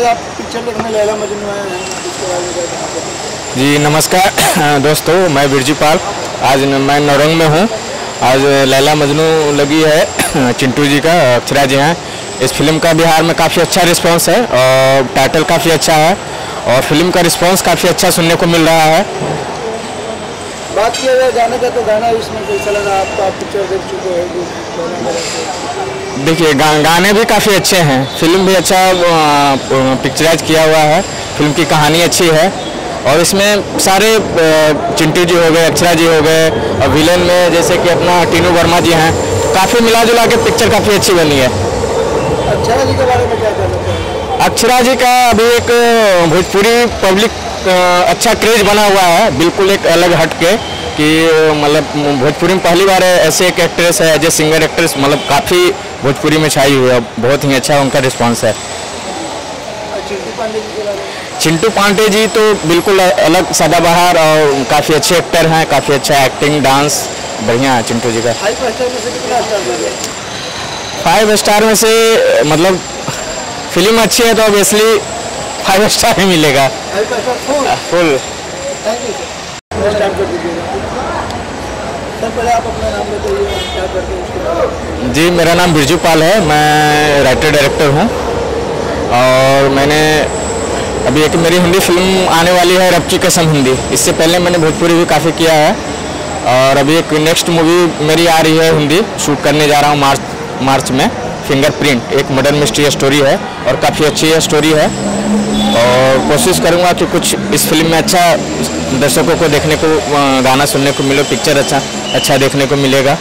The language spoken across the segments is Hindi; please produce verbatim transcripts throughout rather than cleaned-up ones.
बाद आप पिक्चर देखने लैला मजनू आए हैं। जी नमस्कार दोस्तों, मैं बिरजू पाल, आज मैं नरंग में हूँ। आज लैला मजनू लगी है चिंटू जी का, अक्षरा जी हैं। इस फिल्म का बिहार में काफ़ी अच्छा रिस्पांस है और टाइटल काफ़ी अच्छा है और फिल्म का रिस्पांस काफ़ी अच्छा सुनने को मिल रहा है। बात किया जाए गाने का, तो गाना इसमें कैसा लगा आपको? आप पिक्चर देख चुके हैं। देखिए गा, गाने भी काफ़ी अच्छे हैं, फिल्म भी अच्छा पिक्चराइज किया हुआ है, फिल्म की कहानी अच्छी है और इसमें सारे चिंटू जी हो गए, अक्षरा जी हो गए और विलेन में जैसे कि अपना टीनू वर्मा जी हैं, काफ़ी मिला जुला के पिक्चर काफ़ी अच्छी बनी है। अक्षरा जी के बारे में क्या कहना चाहिए? अक्षरा जी का अभी एक भोजपुरी पब्लिक अच्छा क्रेज बना हुआ है, बिल्कुल एक अलग हट के, कि मतलब भोजपुरी में पहली बार ऐसे एक एक्ट्रेस है, एज ए सिंगर एक्ट्रेस, मतलब काफ़ी भोजपुरी में छाई हुई है, बहुत ही अच्छा उनका रिस्पांस है। चिंटू पांडे जी तो बिल्कुल अलग सदाबहार और काफ़ी अच्छे एक्टर हैं, काफ़ी अच्छा एक्टिंग, डांस बढ़िया है चिंटू जी का। फाइव स्टार में से मतलब फिल्म अच्छी है तो ऑब्वियसली फाइव स्टार ही मिलेगा, फुल। जी मेरा नाम बिरजू पाल है, मैं राइटर डायरेक्टर हूँ और मैंने अभी एक मेरी हिंदी फिल्म आने वाली है अब की कसम हिंदी, इससे पहले मैंने भोजपुरी भी काफ़ी किया है और अभी एक नेक्स्ट मूवी मेरी आ रही है हिंदी, शूट करने जा रहा हूँ मार्च मार्च में, फिंगरप्रिंट, एक मर्डर मिस्ट्री स्टोरी है और काफ़ी अच्छी स्टोरी है और कोशिश करूँगा कि कुछ इस फिल्म में अच्छा दर्शकों को देखने को, गाना सुनने को मिले, पिक्चर अच्छा अच्छा देखने को मिलेगा।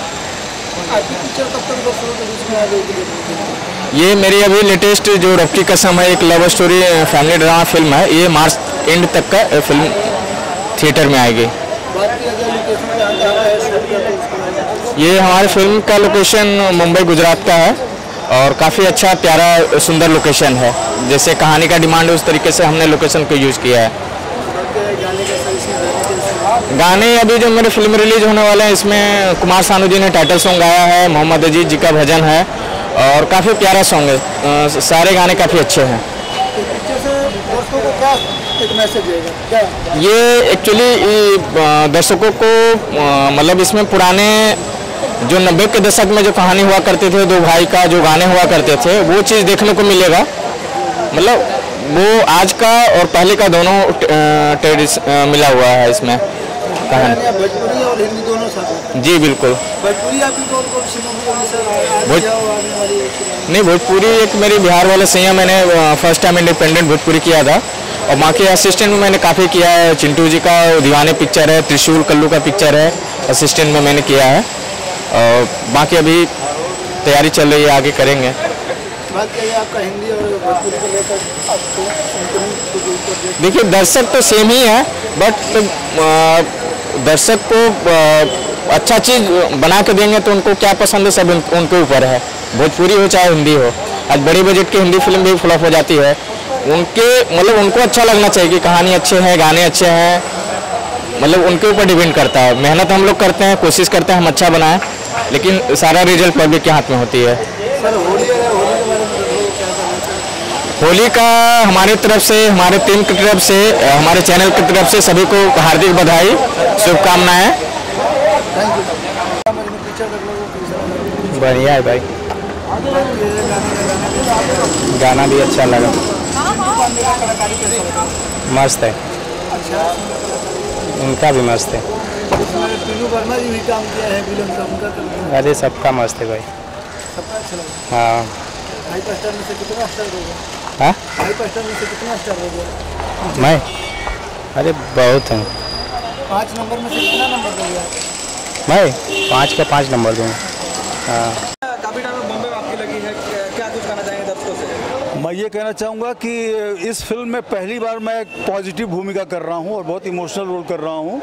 ये मेरी अभी लेटेस्ट जो अब की कसम है, एक love story family drama film है, ये मार्च एंड तक का फिल्म थिएटर में आएगी। ये हमारी फिल्म का लोकेशन मुंबई गुजरात का है और काफ़ी अच्छा प्यारा सुंदर लोकेशन है, जैसे कहानी का डिमांड है उस तरीके से हमने लोकेशन को यूज़ किया है। गाने अभी जो मेरे फिल्म रिलीज होने वाले हैं, इसमें कुमार सानू जी ने टाइटल सॉन्ग गाया है, मोहम्मद अजीज जी का भजन है और काफ़ी प्यारा सॉन्ग है, सारे गाने काफ़ी अच्छे हैं। ये एक्चुअली दर्शकों को मतलब इसमें पुराने जो नब्बे के दशक में जो कहानी हुआ करते थे, दो भाई का जो गाने हुआ करते थे, वो चीज़ देखने को मिलेगा, मतलब वो आज का और पहले का दोनों ट्रेडिस मिला हुआ है इसमें कहानी। भोजपुरी और हिंदी दोनों साथ? जी बिल्कुल। भोजपुरी आपकी कौन कौन सी मूवी? नहीं, भोजपुरी एक मेरी बिहार वाले सैया, मैंने फर्स्ट टाइम इंडिपेंडेंट भोजपुरी किया था और माँ के असिस्टेंट में मैंने काफ़ी किया है, चिंटू जी का दीवाने पिक्चर है, त्रिशूल कल्लू का पिक्चर है, असिस्टेंट में मैंने किया है और बाकी अभी तैयारी चल रही है, आगे करेंगे। बात करिए आपका हिंदी और भोजपुरी को लेकर आपको? देखिए दर्शक तो सेम ही है, बट दर्शक को अच्छा चीज़ बना के देंगे तो उनको क्या पसंद है सब उनके ऊपर है, भोजपुरी हो चाहे हिंदी हो। आज बड़ी बजट की हिंदी फिल्म भी फ्लॉप हो जाती है, उनके मतलब उनको अच्छा लगना चाहिए कि कहानी अच्छे है, गाने अच्छे हैं, मतलब उनके ऊपर डिपेंड करता है। मेहनत हम लोग करते हैं, कोशिश करते हैं हम अच्छा बनाएं, लेकिन सारा रिजल्ट पब्लिक के हाथ में होती है। सर होली है, होली के बारे में क्या कहना चाहिए? होली का हमारे तरफ से, हमारे टीम की तरफ से, हमारे चैनल की तरफ से सभी को हार्दिक बधाई, शुभकामनाएं। बढ़िया है भाई, गाना भी अच्छा लगा, मस्त है, उनका भी मस्त है। अरे सबका मस्त है भाई, हाँ। हाँ मैं अरे बहुत है, पाँच नंबर में से कितना नंबर दूंगा मैं? पाँच का पाँच नंबर दूंगा, हाँ। काफ़ी टाइम बॉम्बे में आपकी लगी है, क्या कुछ कहना चाहेंगे दर्शकों से? मैं ये कहना चाहूँगा कि इस फिल्म में पहली बार मैं एक पॉजिटिव भूमिका कर रहा हूँ और बहुत इमोशनल रोल कर रहा हूँ,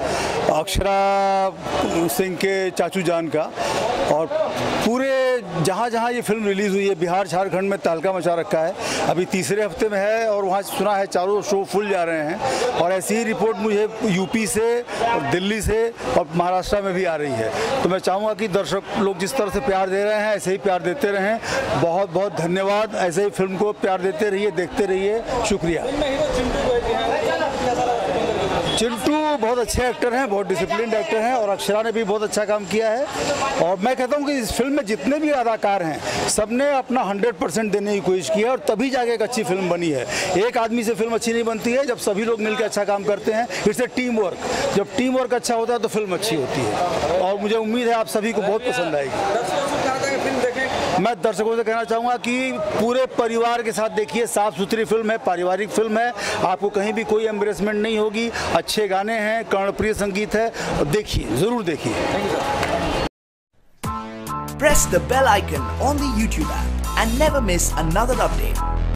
अक्षरा सिंह के चाचू जान का, और पूरे जहाँ जहाँ ये फिल्म रिलीज़ हुई है बिहार झारखंड में तालका मचा रखा है। अभी तीसरे हफ्ते में है और वहाँ सुना है चारों शो फुल जा रहे हैं और ऐसी ही रिपोर्ट मुझे यूपी से और दिल्ली से और महाराष्ट्र में भी आ रही है। तो मैं चाहूँगा कि दर्शक लोग जिस तरह से प्यार दे रहे हैं ऐसे ही प्यार देते रहें। बहुत बहुत धन्यवाद, ऐसे ही फिल्म को प्यार देते रहिए, देखते रहिए, शुक्रिया। चिंटू बहुत अच्छे एक्टर हैं, बहुत डिसिप्लिन्ड एक्टर हैं और अक्षरा ने भी बहुत अच्छा काम किया है और मैं कहता हूं कि इस फिल्म में जितने भी अदाकार हैं सबने अपना सौ परसेंट देने की कोशिश की है और तभी जाके एक अच्छी फिल्म बनी है। एक आदमी से फिल्म अच्छी नहीं बनती है, जब सभी लोग मिलकर अच्छा काम करते हैं इट्स ए टीम वर्क। जब टीम वर्क अच्छा होता है तो फिल्म अच्छी होती है और मुझे उम्मीद है आप सभी को बहुत पसंद आएगी। मैं दर्शकों से कहना चाहूँगा कि पूरे परिवार के साथ देखिए, साफ़ सुथरी फिल्म है, पारिवारिक फिल्म है, आपको कहीं भी कोई एम्बेरसमेंट नहीं होगी, अच्छे गाने हैं, कर्णप्रिय संगीत है, देखिए, जरूर देखिए। Press the bell icon on the YouTube app and never miss another update.